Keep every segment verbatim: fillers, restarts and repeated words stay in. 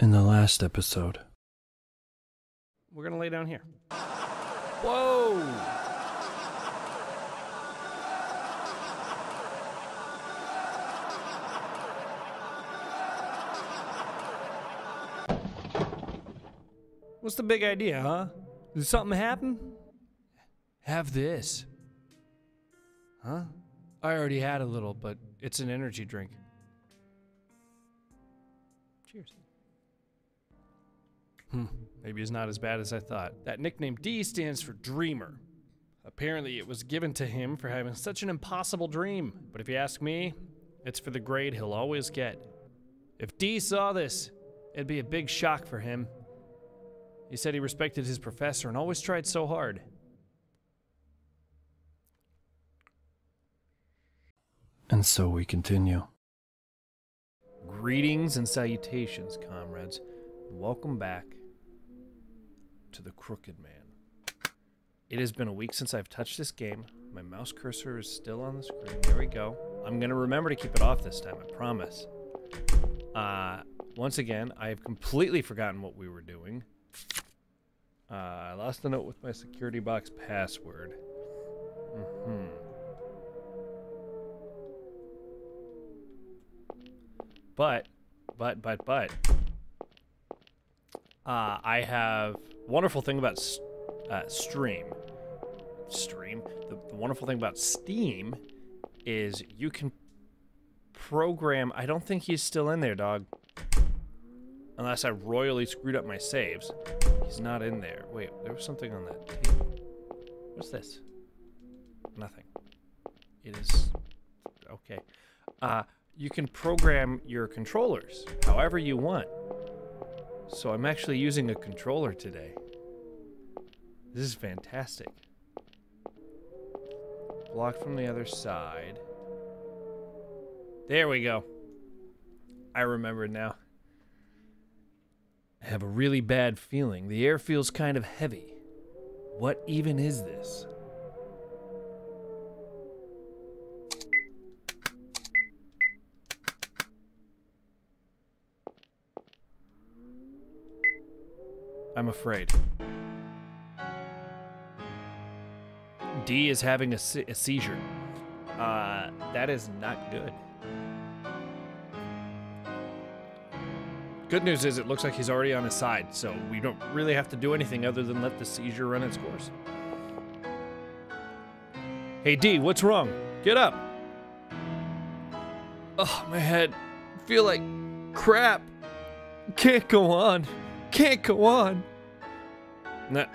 in the last episode. We're gonna lay down here. Whoa! What's the big idea, huh? Did something happen? Have this. Huh? I already had a little, but it's an energy drink. Cheers. Hmm, maybe it's not as bad as I thought. That nickname D stands for Dreamer. Apparently it was given to him for having such an impossible dream. But if you ask me, it's for the grade he'll always get. If D saw this, it'd be a big shock for him. He said he respected his professor and always tried so hard. And so we continue. Greetings and salutations, comrades. Welcome back to The Crooked Man. It has been a week since I've touched this game. My mouse cursor is still on the screen. There we go. I'm gonna remember to keep it off this time, I promise. Uh, once again, I have completely forgotten what we were doing. Uh, I lost a note with my security box password. Mm-hmm. But, but, but, but, uh, I have a wonderful thing about uh, stream, stream, the, the wonderful thing about Steam is you can program, I don't think he's still in there, dog, unless I royally screwed up my saves. He's not in there. Wait, there was something on that table. What's this? Nothing. It is, okay. Uh, You can program your controllers however you want. So I'm actually using a controller today. This is fantastic. Blocked from the other side. There we go. I remember now. I have a really bad feeling. The air feels kind of heavy. What even is this? I'm afraid. D is having a, se a seizure. Uh, that is not good. Good news is it looks like he's already on his side, so we don't really have to do anything other than let the seizure run its course. Hey D, what's wrong? Get up! Oh, my head. I feel like crap. Can't go on. Can't go on. Now,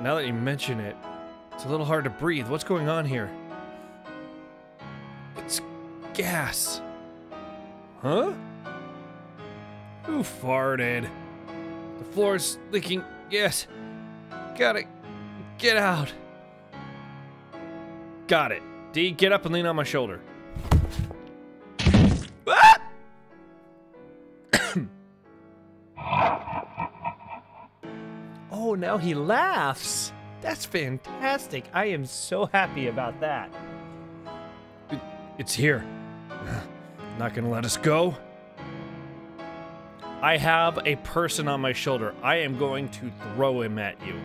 now that you mention it, it's a little hard to breathe. What's going on here? It's gas. Huh? Who farted? The floor's leaking gas. Gotta get out. Got it. D, get up and lean on my shoulder. Ah! Oh, now he laughs. That's fantastic. I am so happy about that. It, it's here. Not gonna let us go. I have a person on my shoulder. I am going to throw him at you.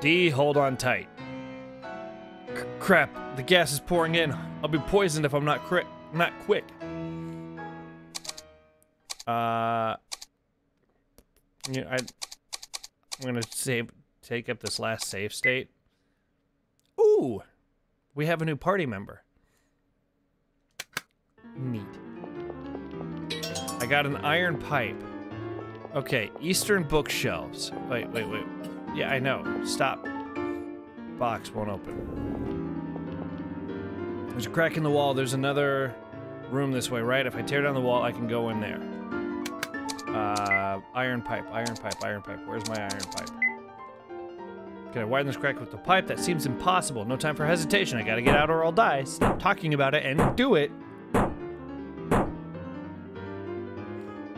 D, hold on tight. C crap, the gas is pouring in. I'll be poisoned if I'm not cri not quick. Uh, you know, I... I'm gonna save, take up this last save state. Ooh, we have a new party member. Neat. I got an iron pipe. Okay, Eastern bookshelves. Wait, wait, wait. Yeah, I know. Stop. Box won't open. There's a crack in the wall. There's another room this way, right? If I tear down the wall, I can go in there. Uh, iron pipe, iron pipe, iron pipe. Where's my iron pipe? Can I widen this crack with the pipe? That seems impossible. No time for hesitation. I gotta get out or I'll die. Stop talking about it and do it.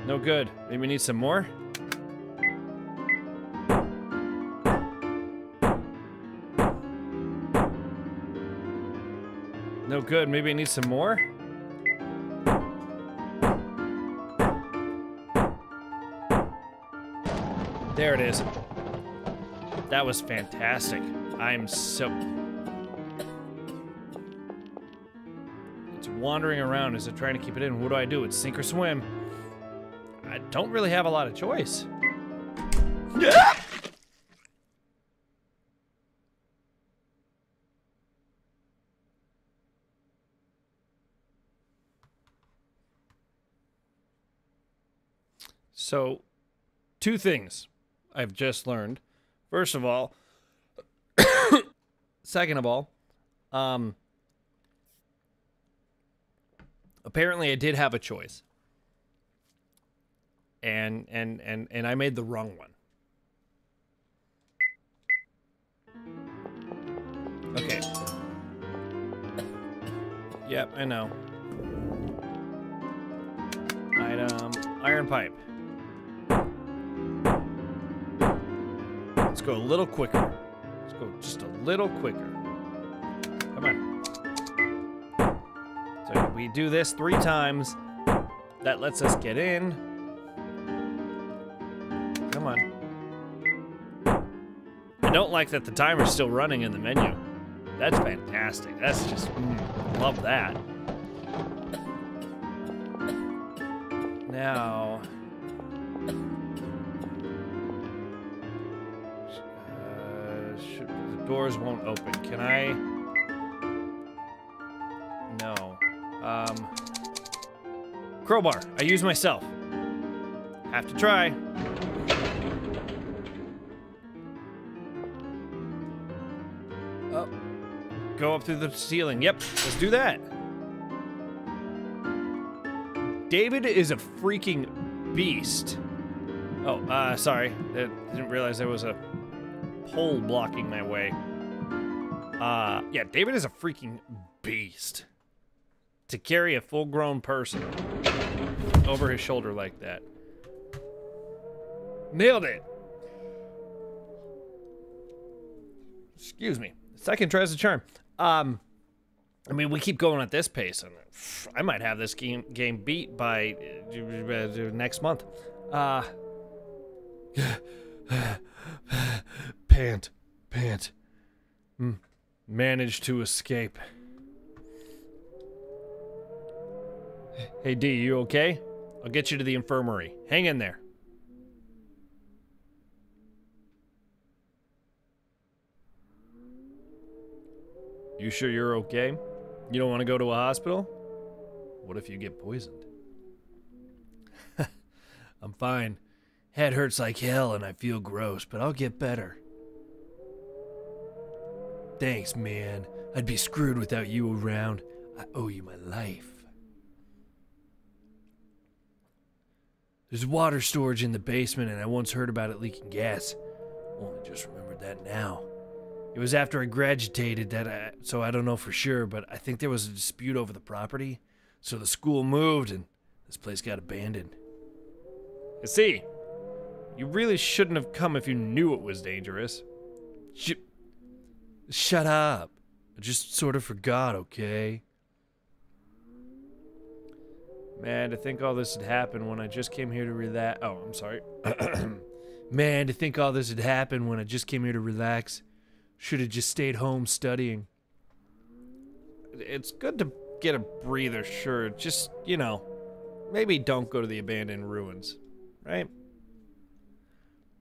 No good. Maybe we need some more? No good. Maybe I need some more? There it is. That was fantastic. I'm so... It's wandering around. Is it trying to keep it in? What do I do? It's sink or swim. I don't really have a lot of choice. Yeah! So, two things I've just learned. First of all, second of all, um, apparently I did have a choice, and and and and I made the wrong one. Okay. Yep, I know. Item, iron pipe. Let's go a little quicker. Let's go just a little quicker. Come on. So if we do this three times, that lets us get in. Come on. I don't like that the timer's still running in the menu. That's fantastic. That's just, mm, love that. Now... Doors won't open. Can I? No. Um, crowbar. I use myself. Have to try. Oh. Go up through the ceiling. Yep. Let's do that. David is a freaking beast. Oh, uh, sorry. I didn't realize there was a hole blocking my way. Uh, yeah, David is a freaking beast. To carry a full-grown person over his shoulder like that. Nailed it. Excuse me. Second tries the charm. Um, I mean, we keep going at this pace, and I might have this game game beat by next month. Uh. Pant, pant, mm. Managed to escape. Hey D, you okay? I'll get you to the infirmary. Hang in there. You sure you're okay? You don't want to go to a hospital? What if you get poisoned? I'm fine. Head hurts like hell and I feel gross, but I'll get better. Thanks, man. I'd be screwed without you around. I owe you my life. There's water storage in the basement and I once heard about it leaking gas. Only just remembered that now. It was after I graduated that I, so I don't know for sure, but I think there was a dispute over the property. So the school moved and this place got abandoned. I see. You really shouldn't have come if you knew it was dangerous. Sh Shut up. I just sort of forgot, okay? Man, to think all this had happened when I just came here to relax. Oh, I'm sorry. Man, to think all this had happened when I just came here to relax. Should have just stayed home studying. It's good to get a breather, sure. Just, you know, maybe don't go to the abandoned ruins, right?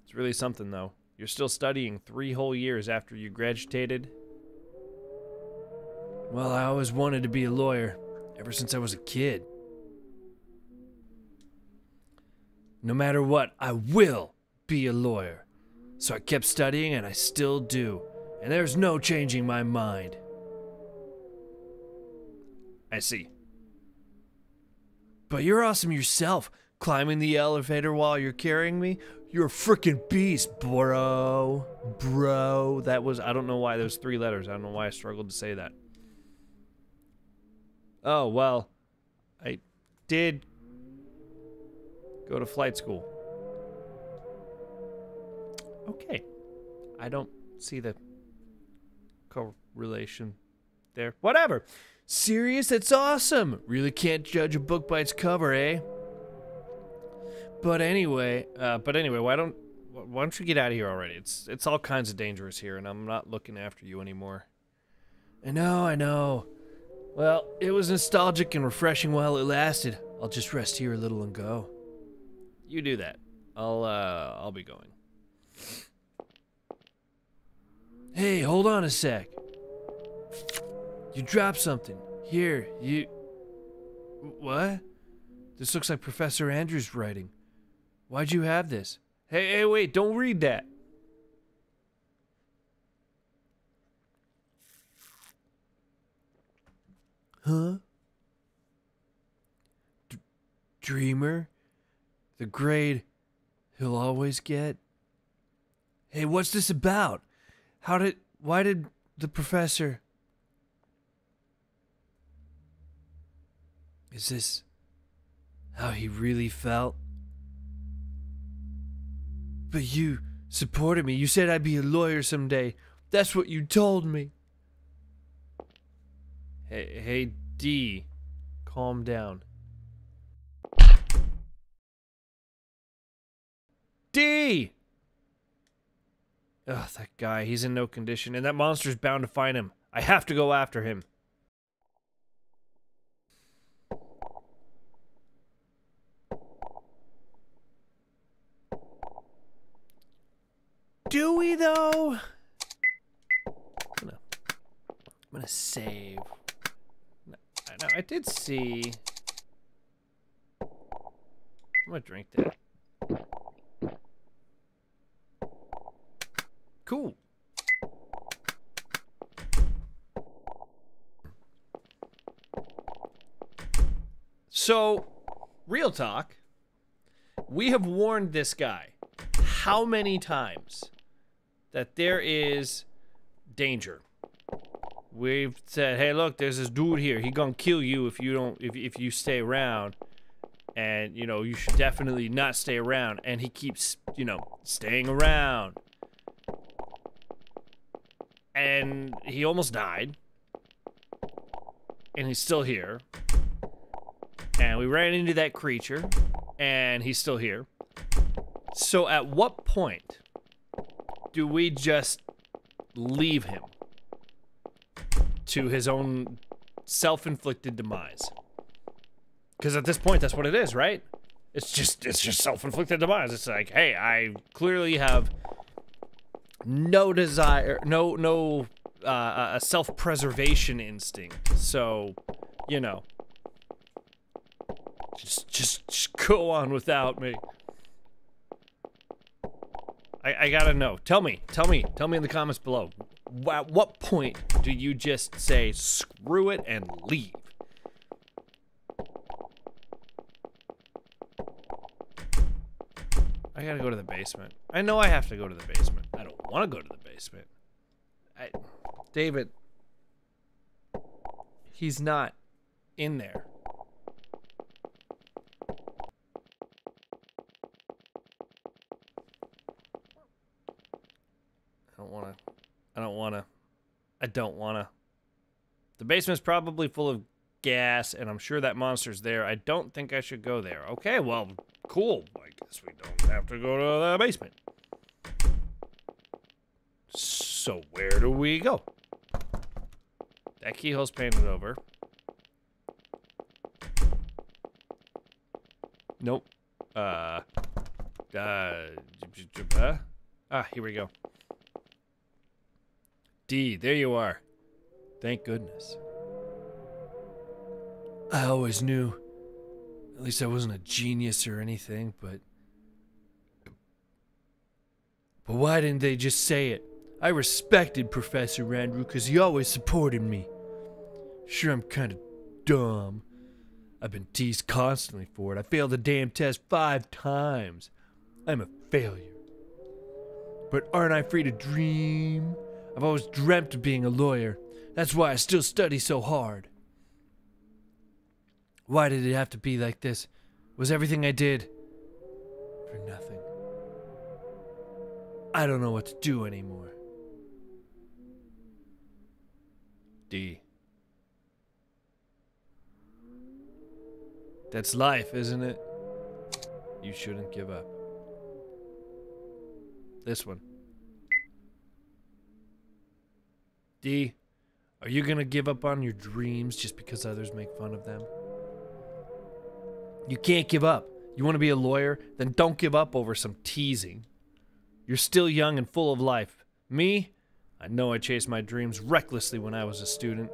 It's really something, though. You're still studying three whole years after you graduated. Well, I always wanted to be a lawyer, ever since I was a kid. No matter what, I will be a lawyer. So I kept studying, and I still do. And there's no changing my mind. I see. But you're awesome yourself. Climbing the elevator while you're carrying me? You're a freaking beast, bro. Bro. That was, I don't know why those three letters. I don't know why I struggled to say that. Oh, well. I did go to flight school. Okay. I don't see the correlation there. Whatever. Serious? That's awesome. Really can't judge a book by its cover, eh? But anyway, uh, but anyway, why don't, why don't you get out of here already? It's it's all kinds of dangerous here, and I'm not looking after you anymore. I know, I know. Well, it was nostalgic and refreshing while it lasted. I'll just rest here a little and go. You do that. I'll, uh, I'll be going. Hey, hold on a sec. You dropped something. Here, you... What? This looks like Professor Andrews' writing. Why'd you have this? Hey, hey, wait, don't read that. Huh? D- Dreamer? The grade he'll always get? Hey, what's this about? How did... Why did the professor... Is this how he really felt? But you supported me. You said I'd be a lawyer someday. That's what you told me. Hey, hey, D. Calm down. D! Ugh, that guy. He's in no condition, and that monster's bound to find him. I have to go after him. Do we, though? I'm gonna, I'm gonna save. No, no, I did see. I'm gonna drink that. Cool. So, real talk. We have warned this guy how many times that there is danger. We've said, hey, look, there's this dude here. He gonna kill you if you don't, if, if you stay around. And, you know, you should definitely not stay around. And he keeps, you know, staying around. And he almost died. And he's still here. And we ran into that creature. And he's still here. So at what point do we just leave him to his own self-inflicted demise? Because at this point, that's what it is, right? It's just, it's just self-inflicted demise. It's like, hey, I clearly have no desire, no, no, uh, a self-preservation instinct. So, you know, just, just, just go on without me. I, I gotta know. Tell me, tell me, tell me in the comments below. At what point do you just say, screw it and leave? I gotta go to the basement. I know I have to go to the basement. I don't want to go to the basement. I, David, he's not in there. I don't wanna. I don't wanna. The basement's probably full of gas, and I'm sure that monster's there. I don't think I should go there. Okay, well, cool. I guess we don't have to go to the basement. So where do we go? That keyhole's painted over. Nope. Uh. Uh. Ah, here we go. D, there you are. Thank goodness. I always knew. At least I wasn't a genius or anything, but... But why didn't they just say it? I respected Professor Randrew because he always supported me. Sure, I'm kind of dumb. I've been teased constantly for it. I failed the damn test five times. I'm a failure. But aren't I free to dream? I've always dreamt of being a lawyer. That's why I still study so hard. Why did it have to be like this? Was everything I did for nothing? I don't know what to do anymore. D. That's life, isn't it? You shouldn't give up. This one. D, are you gonna give up on your dreams just because others make fun of them? You can't give up. You want to be a lawyer? Then don't give up over some teasing. You're still young and full of life. Me? I know I chased my dreams recklessly when I was a student.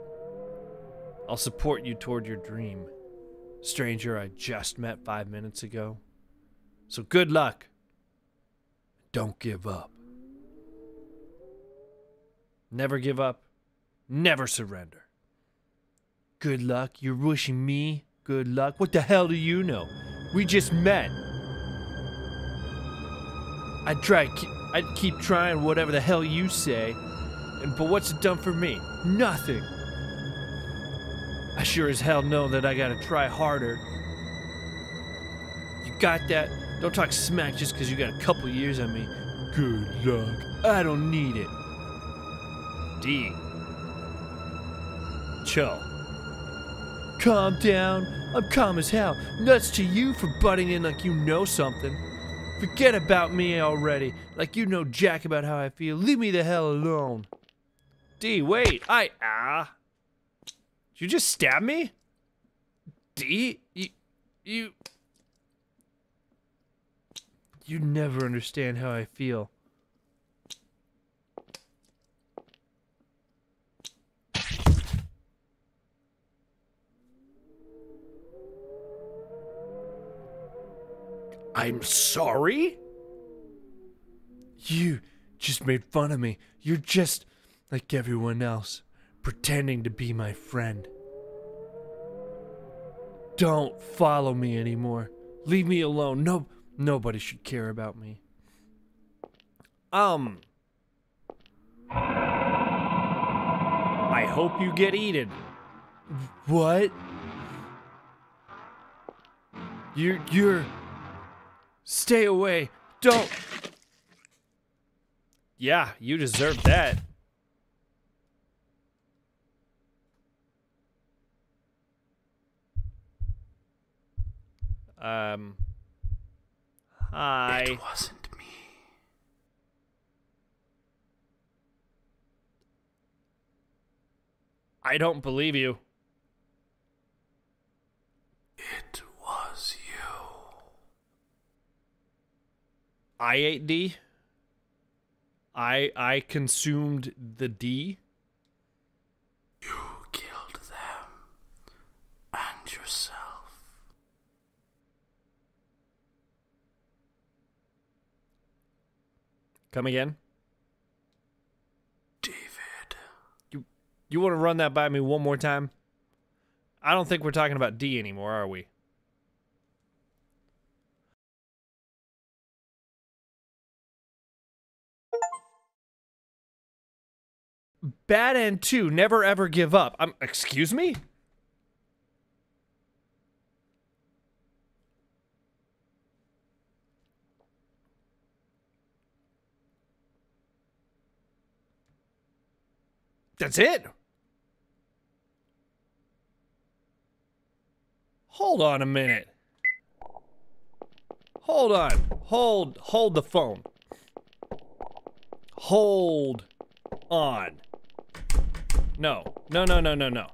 I'll support you toward your dream. Stranger I just met five minutes ago. So good luck. Don't give up. Never give up. Never surrender. Good luck. You're wishing me good luck. What the hell do you know? We just met. I'd try, I'd keep trying whatever the hell you say, but what's it done for me? Nothing. I sure as hell know that I gotta try harder. You got that? Don't talk smack just because you got a couple years on me. Good luck. I don't need it. D. Chill. Calm down. I'm calm as hell. Nuts to you for butting in like you know something. Forget about me already. Like you know jack about how I feel. Leave me the hell alone. D, wait. I, ah. Did you just stab me? D, you, you. You never understand how I feel. I'm sorry? You just made fun of me. You're just like everyone else, pretending to be my friend. Don't follow me anymore. Leave me alone. No, nobody should care about me. Um. I hope you get eaten. What? You're, you're... Stay away. Don't. Yeah, you deserve that. Um. Hi. It wasn't me. I don't believe you. It was you. I ate D. I I consumed the D. You killed them and yourself. Come again? David. You you want to run that by me one more time? I don't think we're talking about D anymore, are we? Bad end two, never ever give up. I'm, excuse me? That's it? Hold on a minute. Hold on. Hold, hold the phone. Hold on. No, no, no, no, no, no.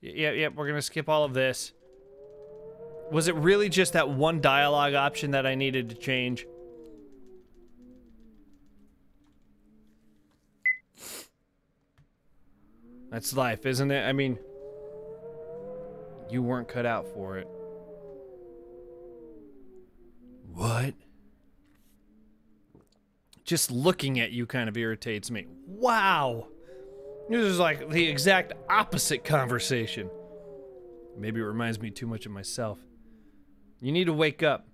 Yeah, yeah, we're gonna skip all of this. Was it really just that one dialogue option that I needed to change? That's life, isn't it? I mean, you weren't cut out for it. What? Just looking at you kind of irritates me. Wow! This is like the exact opposite conversation. Maybe it reminds me too much of myself. You need to wake up.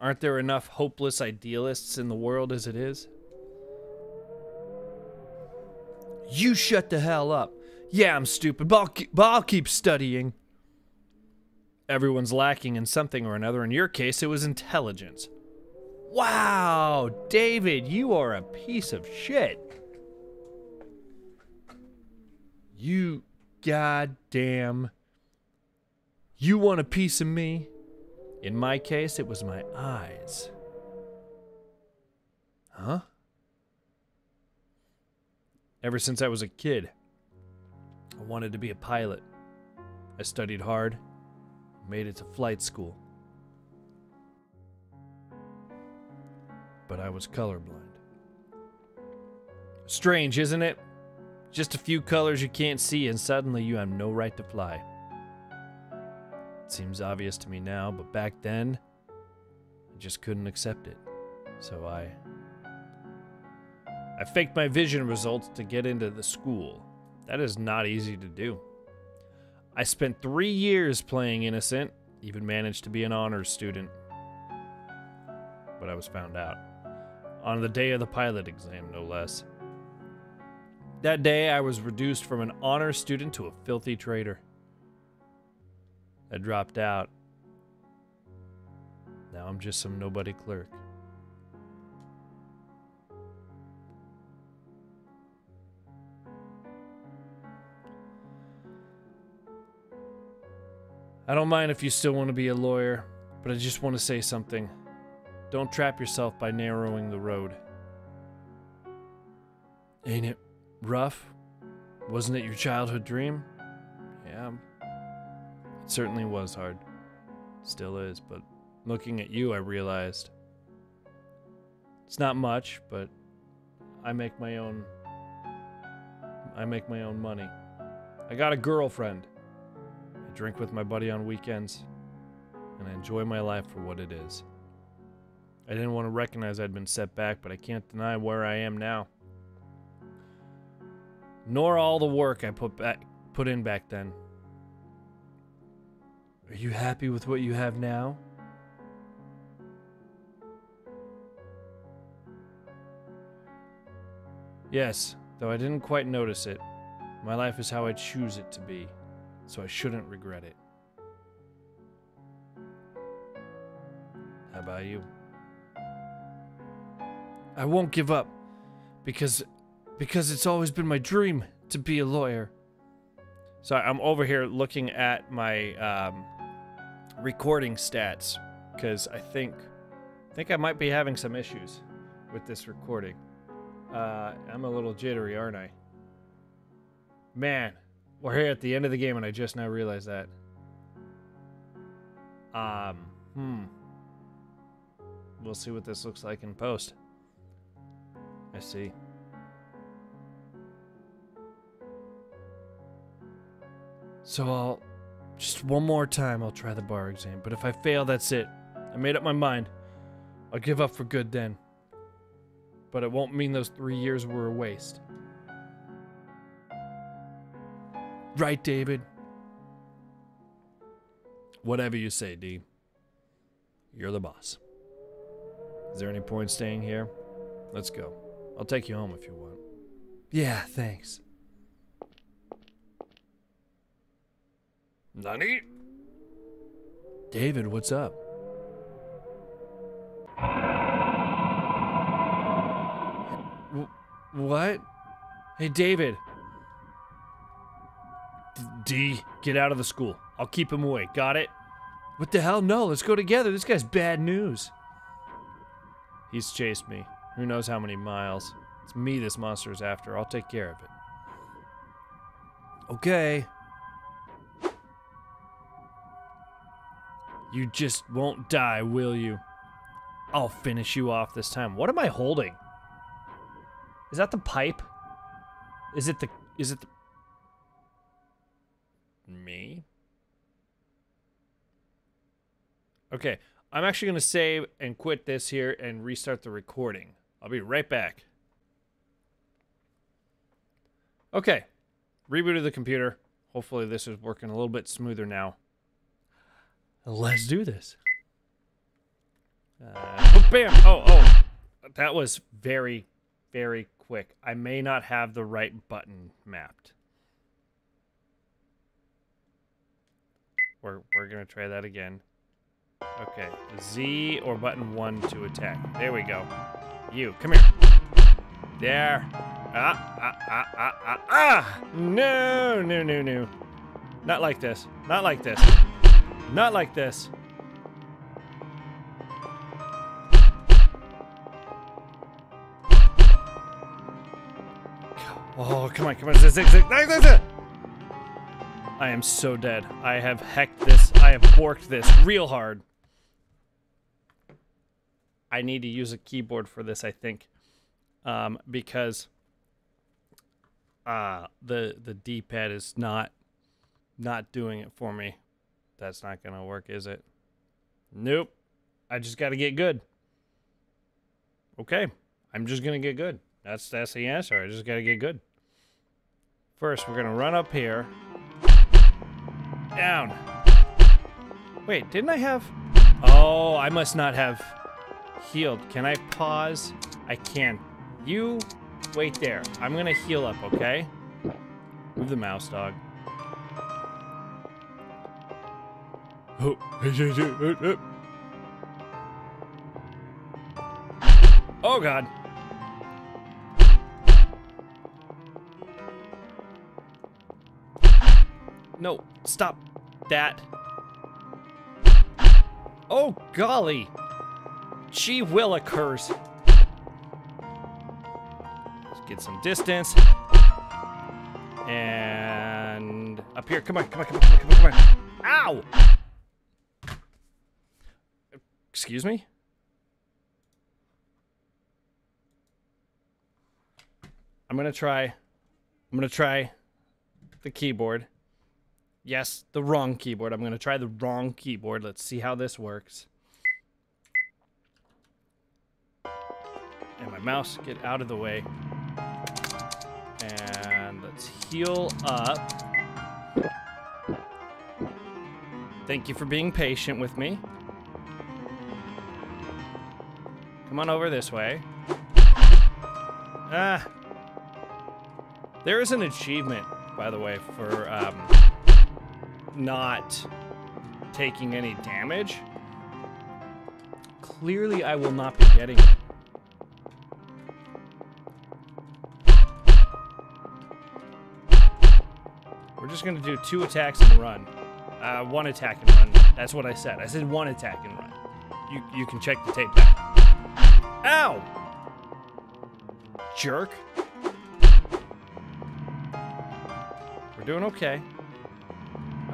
Aren't there enough hopeless idealists in the world as it is? You shut the hell up. Yeah, I'm stupid, but I'll keep, but I'll keep studying. Everyone's lacking in something or another. In your case, it was intelligence. Wow, David, you are a piece of shit. You goddamn, you want a piece of me? In my case, it was my eyes. Huh? Ever since I was a kid, I wanted to be a pilot. I studied hard, made it to flight school. But I was colorblind. Strange, isn't it? Just a few colors you can't see and suddenly you have no right to fly. It seems obvious to me now, but back then, I just couldn't accept it. So I... I faked my vision results to get into the school. That is not easy to do. I spent three years playing innocent, even managed to be an honors student. But I was found out. On the day of the pilot exam, no less. That day, I was reduced from an honor student to a filthy traitor. I dropped out. Now I'm just some nobody clerk. I don't mind if you still want to be a lawyer, but I just want to say something. Don't trap yourself by narrowing the road. Ain't it rough? Wasn't it your childhood dream? Yeah. It certainly was hard. Still is, but looking at you, I realized. It's not much, but I make my own... I make my own money. I got a girlfriend. I drink with my buddy on weekends, and I enjoy my life for what it is. I didn't want to recognize I'd been set back, but I can't deny where I am now. Nor all the work I put back, put in back then. Are you happy with what you have now? Yes, though I didn't quite notice it. My life is how I choose it to be, so I shouldn't regret it. How about you? I won't give up, because because it's always been my dream to be a lawyer. So I'm over here looking at my um, recording stats, because I think I think I might be having some issues with this recording. Uh, I'm a little jittery, aren't I? Man, we're here at the end of the game, and I just now realized that. Um, hmm. We'll see what this looks like in post. I see. So I'll... Just one more time, I'll try the bar exam. But if I fail, that's it. I made up my mind. I'll give up for good then. But it won't mean those three years were a waste. Right, David? Whatever you say, D. You're the boss. Is there any point staying here? Let's go. I'll take you home if you want. Yeah, thanks. Nani? David, what's up? W what? Hey, David. D, get out of the school. I'll keep him away. Got it? What the hell? No, let's go together. This guy's bad news. He's chased me. Who knows how many miles. It's me this monster is after. I'll take care of it. Okay. You just won't die, will you? I'll finish you off this time. What am I holding? Is that the pipe? Is it the... Is it the... Me? Okay. I'm actually going to save and quit this here and restart the recording. I'll be right back. Okay. Rebooted the computer. Hopefully this is working a little bit smoother now. Let's do this. Uh, oh, bam! Oh, oh. That was very, very quick. I may not have the right button mapped. We're, we're going to try that again. Okay. Z or button one to attack. There we go. You, come here. There. Ah, ah, ah, ah, ah, ah! No, no, no, no. Not like this. Not like this. Not like this. Oh, come on, come on. I am so dead. I have hecked this. I have borked this real hard. I need to use a keyboard for this, I think. Um, because uh, the the D-pad is not not doing it for me. That's not going to work, is it? Nope. I just got to get good. Okay. I'm just going to get good. That's, that's the answer. I just got to get good. First, we're going to run up here. Down. Wait, didn't I have... Oh, I must not have healed. Can I pause? I can. You wait there. I'm going to heal up, okay? Move the mouse, dog. Oh, God. No, stop that. Oh, golly. She will occurs. Let's get some distance. And up here. Come on, come on, come on, come on, come on. Ow! Excuse me? I'm gonna try. I'm gonna try the keyboard. Yes, the wrong keyboard. I'm gonna try the wrong keyboard. Let's see how this works. And my mouse, get out of the way. And let's heal up. Thank you for being patient with me. Come on over this way. Ah. There is an achievement, by the way, for um, not taking any damage. Clearly, I will not be getting it. We're just going to do two attacks and run. Uh, one attack and run. That's what I said. I said one attack and run. You, you can check the tape back. Ow! Jerk. We're doing okay.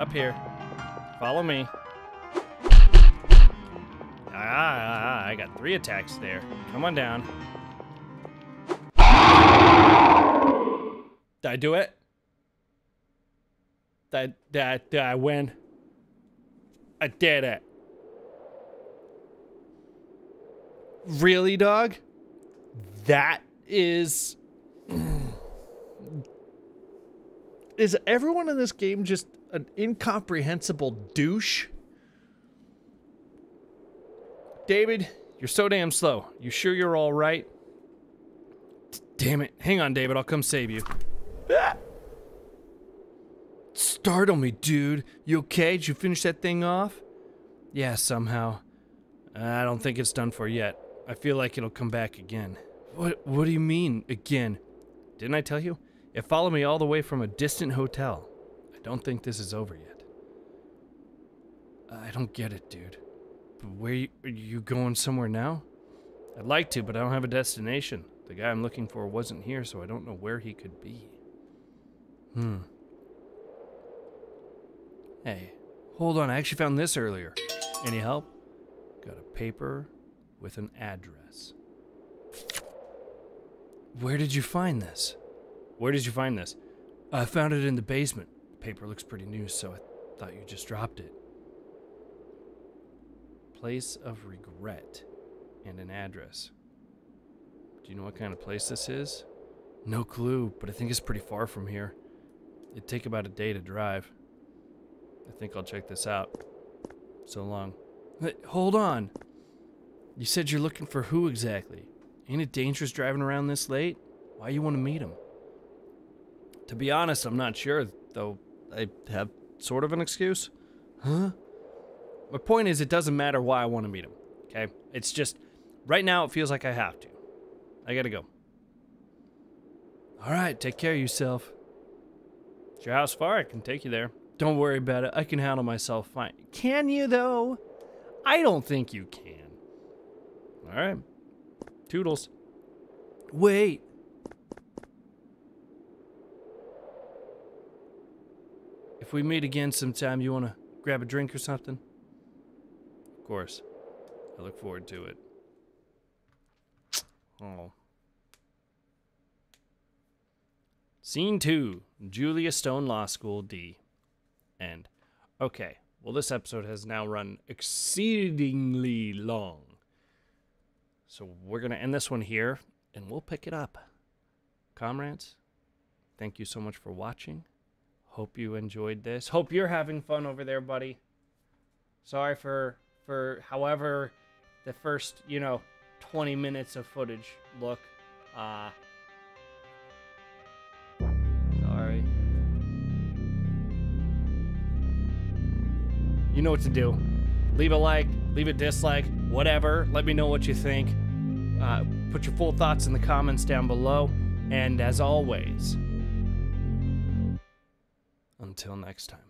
Up here. Follow me. Ah, I got three attacks there. Come on down. Did I do it? Did, did, did I win? I did it. Really, dog? That is... Is everyone in this game just an incomprehensible douche? David, you're so damn slow. You sure you're all right? Damn it. Hang on, David. I'll come save you. Ah! Startle me, dude. You okay? Did you finish that thing off? Yeah, somehow. I don't think it's done for yet. I feel like it'll come back again. What What do you mean, again? Didn't I tell you? It followed me all the way from a distant hotel. I don't think this is over yet. I don't get it, dude. Where you, are you going somewhere now? I'd like to, but I don't have a destination. The guy I'm looking for wasn't here, so I don't know where he could be. Hmm. Hey, hold on. I actually found this earlier. Any help? Got a paper with an address. Where did you find this? Where did you find this? I found it in the basement. The paper looks pretty new, so I thought you just dropped it. Place of regret and an address. Do you know what kind of place this is? No clue, but I think it's pretty far from here. It'd take about a day to drive. I think I'll check this out. So long. But hold on. You said you're looking for who exactly? Ain't it dangerous driving around this late? Why you want to meet him? To be honest, I'm not sure, though I have sort of an excuse. Huh? My point is, it doesn't matter why I want to meet him, okay? It's just, right now, it feels like I have to. I gotta go. All right, take care of yourself. It's your house far? I can take you there. Don't worry about it. I can handle myself fine. Can you, though? I don't think you can. All right. Toodles. Wait. If we meet again sometime, you want to grab a drink or something? Of course. I look forward to it. Oh. Scene two. Julia Stone Law School D. End. Okay. Well, this episode has now run exceedingly long. So we're going to end this one here, and we'll pick it up. Comrades, thank you so much for watching. Hope you enjoyed this. Hope you're having fun over there, buddy. Sorry for, for however the first, you know, twenty minutes of footage look. Uh, sorry. You know what to do. Leave a like, leave a dislike, whatever. Let me know what you think. Uh, put your full thoughts in the comments down below. And as always... until next time.